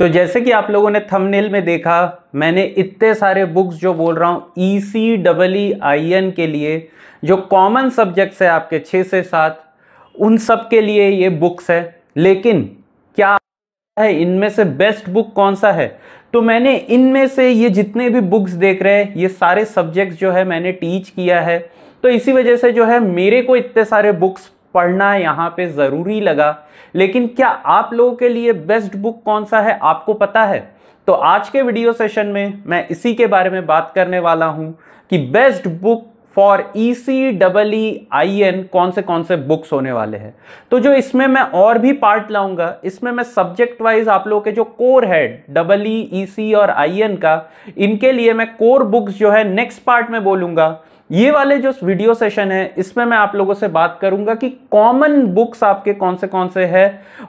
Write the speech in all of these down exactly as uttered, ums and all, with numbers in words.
तो जैसे कि आप लोगों ने थंबनेल में देखा, मैंने इतने सारे बुक्स जो बोल रहा हूँ ई C double E I N के लिए जो कॉमन सब्जेक्ट्स है आपके छः से सात, उन सब के लिए ये बुक्स है। लेकिन क्या है इनमें से बेस्ट बुक कौन सा है? तो मैंने इनमें से ये जितने भी बुक्स देख रहे हैं ये सारे सब्जेक्ट्स जो है मैंने टीच किया है, तो इसी वजह से जो है मेरे को इतने सारे बुक्स पढ़ना यहाँ पे ज़रूरी लगा। लेकिन क्या आप लोगों के लिए बेस्ट बुक कौन सा है आपको पता है? तो आज के वीडियो सेशन में मैं इसी के बारे में बात करने वाला हूँ कि best book for E C double E I N कौन से कौन से बुक्स होने वाले हैं। तो जो इसमें मैं और भी पार्ट लाऊंगा, इसमें मैं सब्जेक्ट वाइज आप लोगों के जो कोर है डबल ई ई सी और आई एन का, इनके लिए मैं कोर बुक्स जो है नेक्स्ट पार्ट में बोलूंगा। ये वाले जो वीडियो सेशन है इसमें मैं आप लोगों से बात करूंगा कि कॉमन बुक्स आपके कौन से कौन से है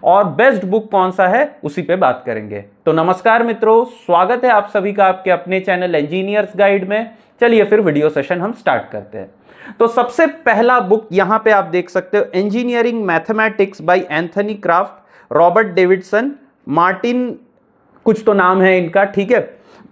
और बेस्ट बुक कौन सा है, उसी पे बात करेंगे। तो नमस्कार मित्रों, स्वागत है आप सभी का आपके अपने चैनल इंजीनियर्स गाइड में। चलिए फिर वीडियो सेशन हम स्टार्ट करते हैं। तो सबसे पहला बुक यहाँ पे आप देख सकते हो, engineering mathematics by Anthony Croft, Robert Davidson, Martin कुछ तो नाम है इनका, ठीक है।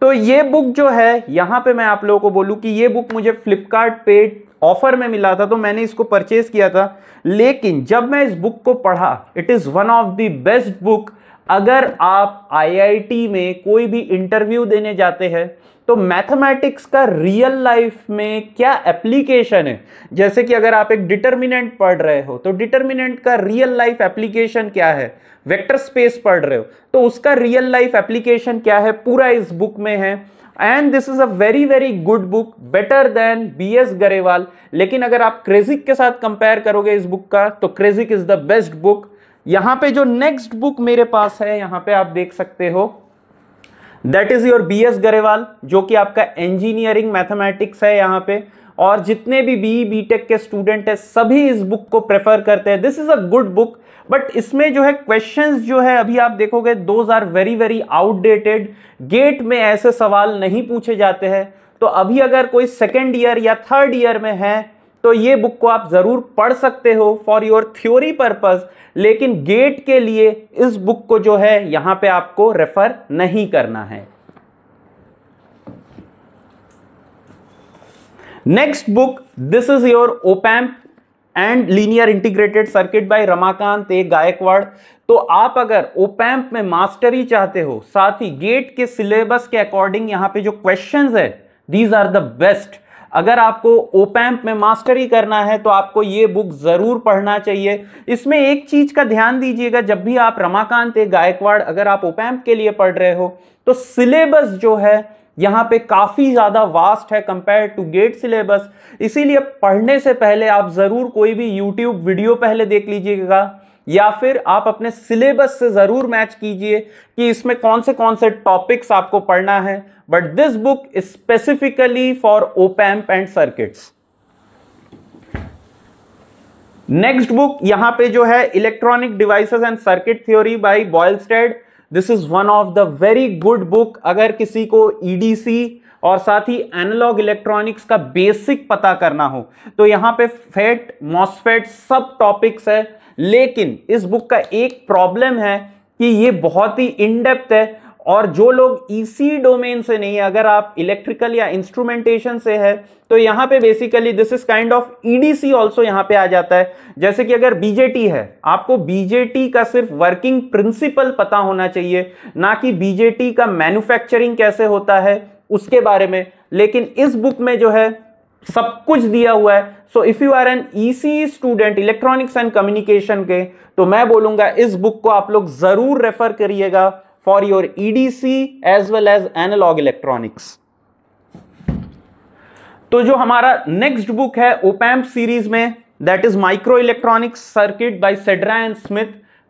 तो ये बुक जो है यहाँ पे मैं आप लोगों को बोलूँ कि ये बुक मुझे फ्लिपकार्ट पे ऑफर में मिला था, तो मैंने इसको परचेज किया था। लेकिन जब मैं इस बुक को पढ़ा, it is one of the best book. अगर आप आई आई टी में कोई भी इंटरव्यू देने जाते हैं तो मैथमेटिक्स का रियल लाइफ में क्या एप्लीकेशन है, जैसे कि अगर आप एक डिटर्मिनेंट पढ़ रहे हो तो डिटर्मिनेंट का रियल लाइफ एप्लीकेशन क्या है, वेक्टर स्पेस पढ़ रहे हो तो उसका रियल लाइफ एप्लीकेशन क्या है, पूरा इस बुक में है। And this is a very very good book, better than B S Grewal. लेकिन अगर आप क्रेजिक के साथ कंपेयर करोगे इस बुक का, तो Kreyszig is the best book. यहाँ पे जो नेक्स्ट बुक मेरे पास है यहाँ पे आप देख सकते हो, that is your B S Grewal, जो कि आपका इंजीनियरिंग मैथमेटिक्स है यहाँ पे। और जितने भी बी बी टेक के स्टूडेंट हैं सभी इस बुक को प्रेफर करते हैं। This is a good book, but इसमें जो है क्वेश्चंस जो है अभी आप देखोगे those are very very outdated. GATE में ऐसे सवाल नहीं पूछे जाते हैं, तो अभी अगर कोई सेकेंड ईयर या थर्ड ईयर में है तो ये बुक को आप ज़रूर पढ़ सकते हो फॉर योर थ्योरी पर्पस। लेकिन गेट के लिए इस बुक को जो है यहाँ पे आपको रेफर नहीं करना है। Next book, this is your op amp and linear integrated circuit by Ramakant A Gaikwad. तो आप अगर ओपैम्प में मास्टरी चाहते हो, साथ ही गेट के सिलेबस के अकॉर्डिंग यहाँ पे जो क्वेश्चंस है दीज आर द बेस्ट। अगर आपको ओपैम्प में मास्टरी करना है तो आपको ये बुक ज़रूर पढ़ना चाहिए। इसमें एक चीज़ का ध्यान दीजिएगा, जब भी आप रमाकांत ए गायकवाड़ अगर आप ओपैम्प के लिए पढ़ रहे हो तो सिलेबस जो है यहाँ पे काफ़ी ज़्यादा वास्ट है कंपेयर टू गेट सिलेबस। इसीलिए पढ़ने से पहले आप ज़रूर कोई भी यूट्यूब वीडियो पहले देख लीजिएगा, या फिर आप अपने सिलेबस से ज़रूर मैच कीजिए कि इसमें कौन से कौन से टॉपिक्स आपको पढ़ना है। But this book is specifically for op-amp and circuits. Next book यहाँ पे जो है electronic devices and circuit theory by Boylestad. This is one of the very good book. अगर किसी को ई डी सी और साथ ही एनालॉग इलेक्ट्रॉनिक्स का बेसिक पता करना हो तो यहाँ पे फेट, मॉस्फेट सब टॉपिक्स है। लेकिन इस बुक का एक प्रॉब्लम है कि ये बहुत ही इनडेप्थ है, और जो लोग ईसी डोमेन से नहीं है, अगर आप इलेक्ट्रिकल या इंस्ट्रूमेंटेशन से है तो यहाँ पे basically this is kind of E D C also यहाँ पे आ जाता है। जैसे कि अगर बी जे टी है, आपको बी जे टी का सिर्फ वर्किंग प्रिंसिपल पता होना चाहिए, ना कि बी जे टी का मैन्युफैक्चरिंग कैसे होता है उसके बारे में। लेकिन इस बुक में जो है सब कुछ दिया हुआ है। So if you are an E C E student, electronics and communication के, तो मैं बोलूंगा इस बुक को आप लोग जरूर रेफर करिएगा for your E D C as well as analog electronics. तो जो हमारा नेक्स्ट बुक है ओपैम्प सीरीज में, that is micro electronics circuit by Sedra and Smith,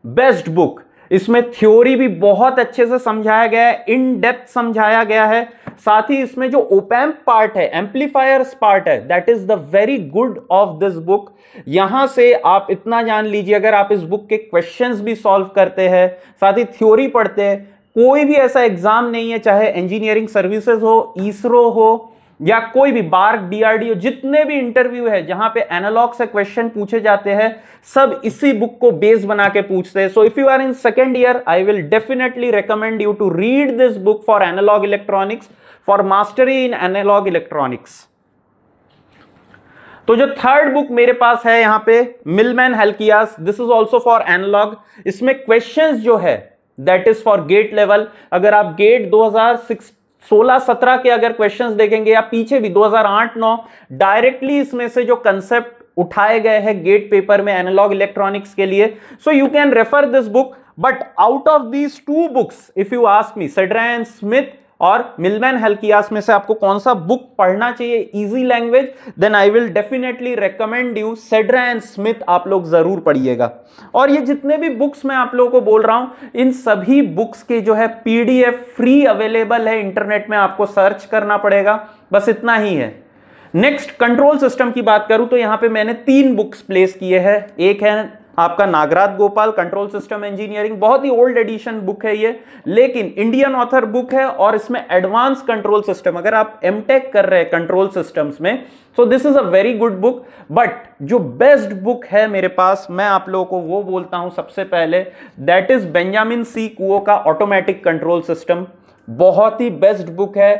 best book. इसमें थ्योरी भी बहुत अच्छे से समझाया गया है, इन डेप्थ समझाया गया है। साथ ही इसमें जो ओपैम्प पार्ट है, एम्पलीफायर्स पार्ट है, that is the very good of this book. यहां से आप इतना जान लीजिए, अगर आप इस बुक के क्वेश्चंस भी सॉल्व करते हैं, साथ ही थ्योरी पढ़ते हैं, कोई भी ऐसा एग्जाम नहीं है, चाहे इंजीनियरिंग सर्विसेज हो, इसरो हो, या कोई भी बार्क, डीआरडीओ, जितने भी इंटरव्यू है जहां पे एनालॉग से क्वेश्चन पूछे जाते हैं, सब इसी बुक को बेस बना के पूछते हैं. So if you are in second year, I will definitely recommend you to read this book for analog electronics, for mastery in analog electronics. तो जो थर्ड बुक मेरे पास है यहाँ पे, Millman Halkias, this is also for analog. इसमें questions जो है that is for GATE level. अगर आप गेट दो हज़ार सोलह सत्रह के अगर क्वेश्चंस देखेंगे या पीछे भी दो हज़ार आठ नौ, डायरेक्टली इसमें से जो कंसेप्ट उठाए गए हैं गेट पेपर में एनालॉग इलेक्ट्रॉनिक्स के लिए, so you can refer this book. But out of these two books, if you ask me, Sedra and Smith और मिलमैन हल्कियास में से आपको कौन सा बुक पढ़ना चाहिए easy language, then I will definitely recommend you Sedra and Smith. आप लोग जरूर पढ़िएगा. और ये जितने भी बुक्स मैं आप लोगों को बोल रहा हूँ, इन सभी बुक्स के जो है पीडीएफ फ्री अवेलेबल है इंटरनेट में, आपको सर्च करना पड़ेगा, बस इतना ही है. नेक्स्ट, कंट्रोल सिस्टम की बात करूँ तो यहाँ पे मैंने तीन बुक्स प्लेस किए हैं. एक है आपका Nagrath Gopal, control system engineering, बहुत ही ओल्ड एडिशन बुक है ये, लेकिन इंडियन ऑथर बुक है और इसमें एडवांस कंट्रोल सिस्टम, अगर आप एमटेक कर रहे हैं कंट्रोल सिस्टम्स में, so this is a very good book. But जो बेस्ट बुक है मेरे पास, मैं आप लोगों को वो बोलता हूं सबसे पहले, that is Benjamin C Kuo का ऑटोमेटिक कंट्रोल सिस्टम. बहुत ही बेस्ट बुक है.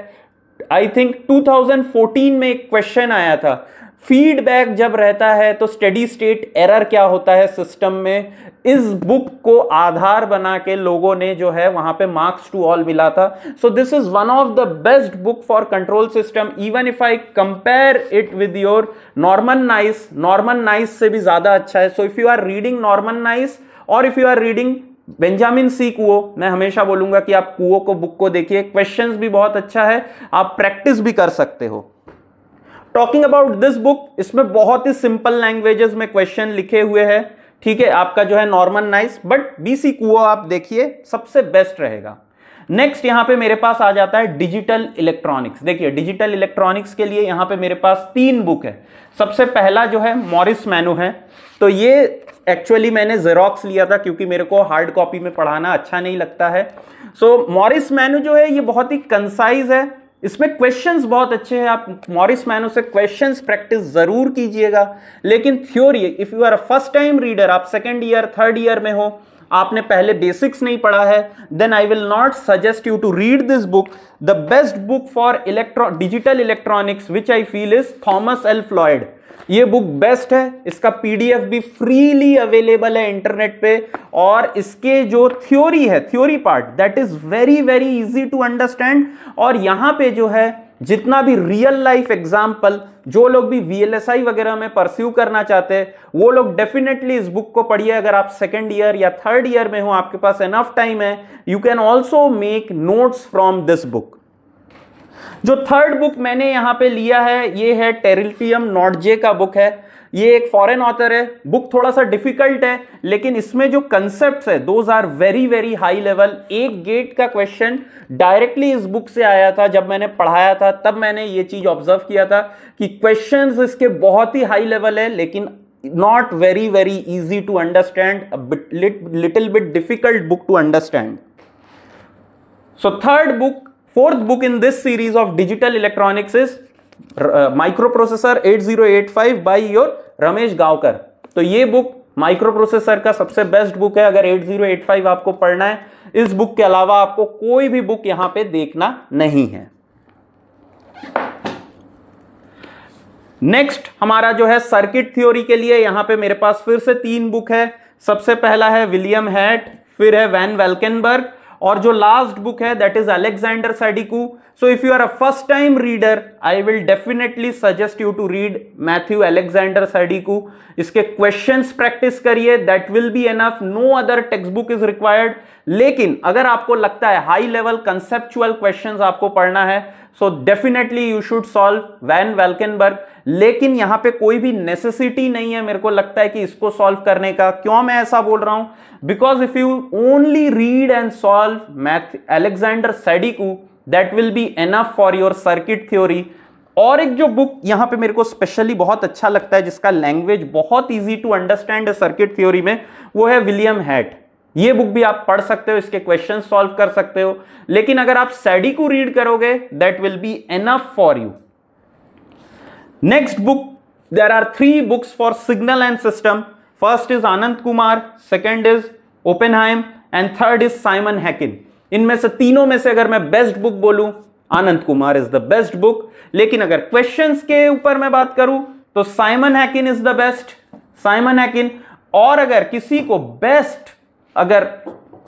I think two thousand fourteen में एक क्वेश्चन आया था, फीडबैक जब रहता है तो स्टेडी स्टेट एरर क्या होता है सिस्टम में. इस बुक को आधार बना के लोगों ने जो है वहां पे मार्क्स टू ऑल मिला था. So this is one of the best book for control system. Even if I compare it with your Norman Nise, Norman Nise से भी ज्यादा अच्छा है. So if you are reading Norman Nise और if you are reading Benjamin C Kuo, मैं हमेशा बोलूंगा कि आप कुओ को बुक को देखिए, क्वेश्चंस भी बहुत अच्छा है, आप प्रैक्टिस भी कर सकते हो. टॉकिंग अबाउट दिस बुक, इसमें बहुत ही सिंपल लैंग्वेजेस में क्वेश्चन लिखे हुए हैं, ठीक है, आपका जो है Norman Nise, but BC Kuo आप देखिए, सबसे बेस्ट रहेगा. नेक्स्ट यहाँ पे मेरे पास आ जाता है डिजिटल इलेक्ट्रॉनिक्स. देखिए डिजिटल इलेक्ट्रॉनिक्स के लिए यहाँ पे मेरे पास तीन बुक है. सबसे पहला जो है मॉरिस मैनो है. तो ये एक्चुअली मैंने जेरोक्स लिया था क्योंकि मेरे को हार्ड कॉपी में पढ़ाना अच्छा नहीं लगता है. सो मॉरिस मैनो जो है ये बहुत ही कंसाइज है, इसमें क्वेश्चंस बहुत अच्छे हैं. आप मॉरिस मैनो से क्वेश्चंस प्रैक्टिस जरूर कीजिएगा, लेकिन theory, if you are a first time reader, आप सेकेंड ईयर थर्ड ईयर में हो, आपने पहले बेसिक्स नहीं पढ़ा है, then I will not suggest you to read this book. The best book for electro digital electronics which I feel is Thomas L Floyd. ये book best है, इसका पीडीएफ भी फ्रीली अवेलेबल है इंटरनेट पे, और इसके जो थ्योरी है, theory part, that is very very easy to understand. और यहाँ पे जो है जितना भी रियल लाइफ एग्जाम्पल, जो लोग भी वीएलएसआई वगैरह में परस्यू करना चाहते हैं, वो लोग डेफिनेटली इस बुक को पढ़िए. अगर आप सेकेंड ईयर या थर्ड ईयर में हो, आपके पास एनफ टाइम है, you can also make notes from this book. जो थर्ड बुक मैंने यहाँ पे लिया है, ये है टेरिल्टियम नॉर्जे का बुक है. ये एक फॉरेन ऑथर है, बुक थोड़ा सा डिफिकल्ट है, लेकिन इसमें जो कंसेप्ट्स है, those are very very high level. एक गेट का क्वेश्चन डायरेक्टली इस बुक से आया था, जब मैंने पढ़ाया था तब मैंने ये चीज ऑब्जर्व किया था कि क्वेश्चंस इसके बहुत ही हाई लेवल है, लेकिन not very very easy to understand, little bit difficult book to understand. So third book Fourth book in this series of digital electronics is uh, Microprocessor eight zero eight five by your Ramesh Gawkar. तो ये book microprocessor का सबसे best book है. अगर eight zero eight five आपको पढ़ना है, इस बुक के अलावा आपको कोई भी बुक यहां पे देखना नहीं है. नेक्स्ट हमारा जो है सर्किट थ्योरी के लिए, यहां पे मेरे पास फिर से तीन बुक है. सबसे पहला है विलियम हैट, फिर है वैन वेल्केनबर्ग, और जो लास्ट बुक है that is Alexander Sadiku. So if you are a first time reader, I will definitely suggest you to read Matthew Alexander Sadiku. इसके क्वेश्चंस प्रैक्टिस करिए, that will be enough, no other text book is required. लेकिन अगर आपको लगता है high level conceptual questions आपको पढ़ना है, so definitely you should solve Van Valkenburg. लेकिन यहां पे कोई भी नेसेसिटी नहीं है मेरे को लगता है कि इसको सॉल्व करने का. क्यों मैं ऐसा बोल रहा हूं? Because if you only read and solve math Alexander Sadiku, that will be enough for your circuit theory. और एक जो बुक यहां पे मेरे को स्पेशली बहुत अच्छा लगता है, जिसका लैंग्वेज बहुत ईजी टू अंडरस्टैंड है सर्किट थ्योरी में, वो है विलियम हैट. ये बुक भी आप पढ़ सकते हो, इसके क्वेश्चन सॉल्व कर सकते हो, लेकिन अगर आप सैडिकू रीड करोगे, that will be enough for you. Next book, there are three books for signal and system. First is Anand Kumar, second is Oppenheim and third is Simon Haykin. इनमें से तीनों में से अगर मैं बेस्ट बुक बोलूं, Anand Kumar is the best book. लेकिन अगर क्वेश्चंस के ऊपर मैं बात करूं तो Simon Haykin is the best, Simon Haykin. और अगर किसी को बेस्ट अगर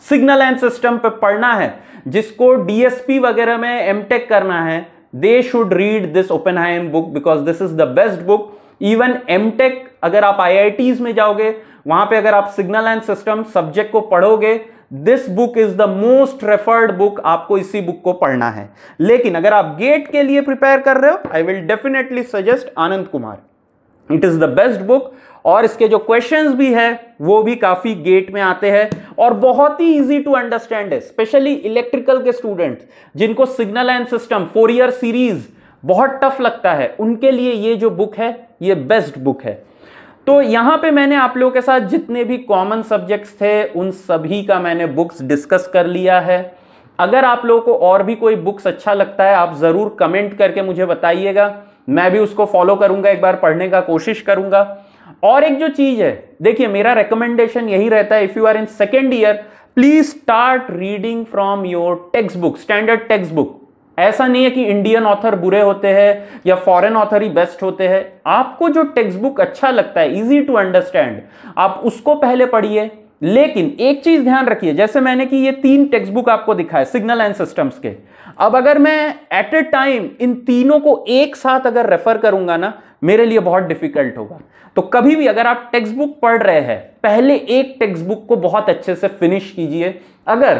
सिग्नल एंड सिस्टम पे पढ़ना है, जिसको डीएसपी वगैरह में एमटेक करना है, they should read this Oppenheim book because this is the best book. Even MTech अगर आप आईआईटीज में जाओगे, वहां पे अगर आप सिग्नल एंड सिस्टम सब्जेक्ट को पढ़ोगे, this book is the most referred book. आपको इसी बुक को पढ़ना है. लेकिन अगर आप गेट के लिए प्रिपेयर कर रहे हो, I will definitely suggest Anand Kumar, it is the best book. और इसके जो क्वेश्चंस भी है वो भी काफी गेट में आते हैं और बहुत ही इजी टू अंडरस्टैंड है, स्पेशली इलेक्ट्रिकल के स्टूडेंट जिनको signal and system Fourier series बहुत टफ लगता है, उनके लिए ये जो बुक है ये बेस्ट बुक है. तो यहां पे मैंने आप लोगों के साथ जितने भी कॉमन सब्जेक्ट्स थे उन सभी का मैंने बुक्स डिस्कस कर लिया है. अगर आप लोगों को और भी कोई बुक्स अच्छा लगता है, आप जरूर कमेंट करके मुझे बताइएगा, मैं भी उसको फॉलो करूंगा, एक बार पढ़ने का कोशिश करूंगा. और एक जो चीज है, देखिए मेरा रिकमेंडेशन यही रहता है, if you are in second year please start reading from your text book, standard text book. ऐसा नहीं है कि इंडियन ऑथर बुरे होते हैं या फॉरेन ऑथर ही बेस्ट होते हैं. आपको जो टेक्स्ट बुक अच्छा लगता है, इजी टू अंडरस्टैंड, आप उसको पहले पढ़िए. लेकिन एक चीज ध्यान रखिए, जैसे मैंने कि ये तीन टेक्स्ट बुक आपको दिखाए सिग्नल एंड सिस्टम्स के, अब अगर मैं एट ए टाइम इन तीनों को एक साथ अगर रेफर करूंगा ना, मेरे लिए बहुत डिफिकल्ट होगा. तो कभी भी अगर आप टेक्स्ट बुक पढ़ रहे हैं, पहले एक टेक्स्ट बुक को बहुत अच्छे से फिनिश कीजिए. अगर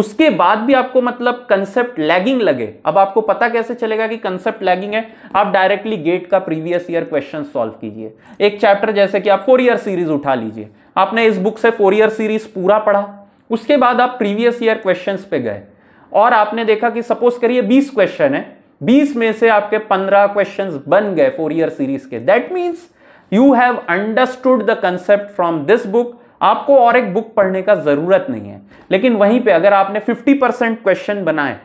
उसके बाद भी आपको मतलब कंसेप्ट लैगिंग लगे, अब आपको पता कैसे चलेगा कि कंसेप्ट लैगिंग है, आप डायरेक्टली गेट का प्रीवियस ईयर क्वेश्चन सॉल्व कीजिए. एक चैप्टर जैसे कि आप फोरियर सीरीज उठा लीजिए, आपने इस बुक से फोरियर सीरीज पूरा पढ़ा, उसके बाद आप प्रीवियस ईयर क्वेश्चंस पे गए और आपने देखा कि सपोज करिए बीस क्वेश्चन है, बीस में से आपके पंद्रह क्वेश्चन बन गए फोरियर सीरीज के. That means you have understood the concept from this book. आपको और एक बुक पढ़ने का जरूरत नहीं है. लेकिन वहीं पे अगर आपने फिफ्टी परसेंट क्वेश्चन बनाए,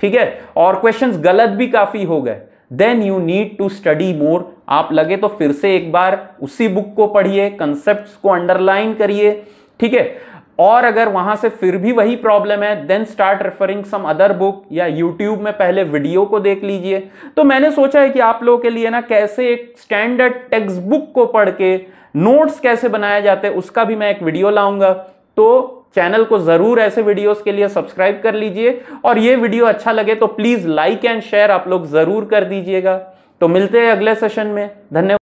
ठीक है, और क्वेश्चंस गलत भी काफी हो गए, then you need to study more. आप लगे तो फिर से एक बार उसी बुक को पढ़िए, कंसेप्ट्स को अंडरलाइन करिए, ठीक है. और अगर वहां से फिर भी वही प्रॉब्लम है, then start referring some other book या यूट्यूब में पहले वीडियो को देख लीजिए. तो मैंने सोचा है कि आप लोगों के लिए ना कैसे एक स्टैंडर्ड टेक्स्ट बुक को पढ़ के नोट्स कैसे बनाए जाते हैं, उसका भी मैं एक वीडियो लाऊंगा. तो चैनल को जरूर ऐसे वीडियोस के लिए सब्सक्राइब कर लीजिए और ये वीडियो अच्छा लगे तो प्लीज लाइक एंड शेयर आप लोग जरूर कर दीजिएगा. तो मिलते हैं अगले सेशन में. धन्यवाद.